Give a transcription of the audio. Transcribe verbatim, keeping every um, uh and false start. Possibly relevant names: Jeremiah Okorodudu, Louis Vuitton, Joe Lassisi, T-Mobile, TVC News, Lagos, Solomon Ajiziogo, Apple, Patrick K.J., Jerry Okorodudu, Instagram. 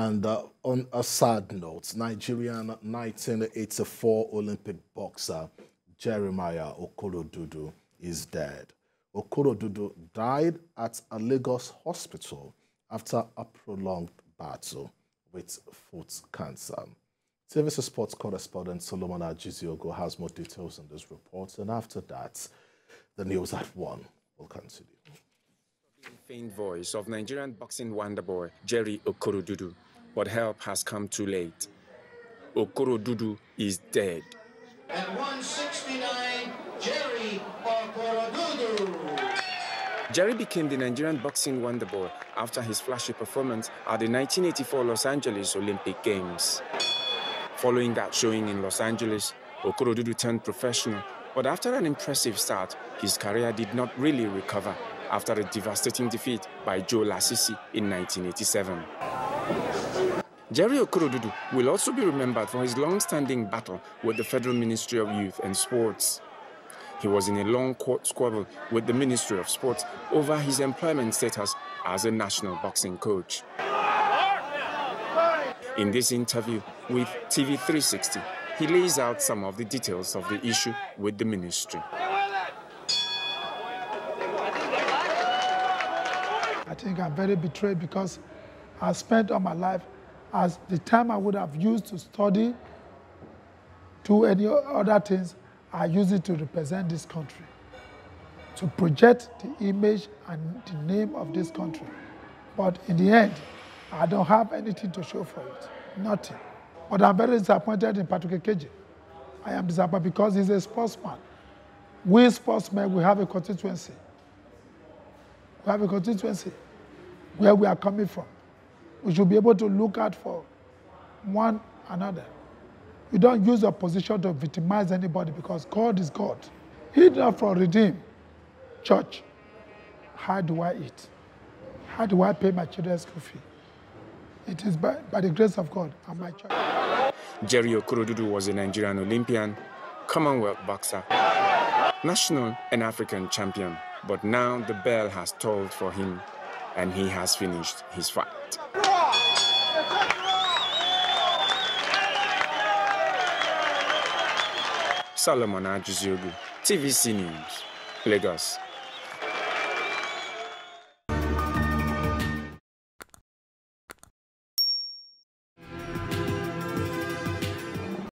And uh, on a sad note, Nigerian nineteen eighty-four Olympic boxer Jeremiah Okorodudu is dead. Okorodudu died at a Lagos hospital after a prolonged battle with foot cancer. T V C Sports correspondent Solomon Ajiziogo has more details in this report, and after that, the news at one will continue. The faint voice of Nigerian boxing wonderboy Jerry Okorodudu, but help has come too late. Okorodudu is dead. At one sixty-nine, Jerry Okorodudu. Jerry became the Nigerian boxing wonderboy after his flashy performance at the nineteen eighty-four Los Angeles Olympic Games. Following that showing in Los Angeles, Okorodudu turned professional, but after an impressive start, his career did not really recover after a devastating defeat by Joe Lassisi in nineteen eighty-seven. Jerry Okorodudu will also be remembered for his long-standing battle with the Federal Ministry of Youth and Sports. He was in a long court squabble with the Ministry of Sports over his employment status as a national boxing coach. In this interview with T V three sixty, he lays out some of the details of the issue with the ministry. I think I'm very betrayed because I spent all my life as the time I would have used to study to any other things, I use it to represent this country, to project the image and the name of this country. But in the end, I don't have anything to show for it, nothing. But I'm very disappointed in Patrick K J I am disappointed because he's a sportsman. We sportsmen, we have a constituency. We have a constituency where we are coming from. We should be able to look out for one another. You don't use your position to victimize anybody because God is God. He not for redeem. Church, how do I eat? How do I pay my children's school fee? It is by, by the grace of God and my church. Jerry Okorodudu was a Nigerian Olympian, Commonwealth boxer, national and African champion. But now the bell has tolled for him, and he has finished his fight. Solomon Ajiziogo, T V C News, Lagos.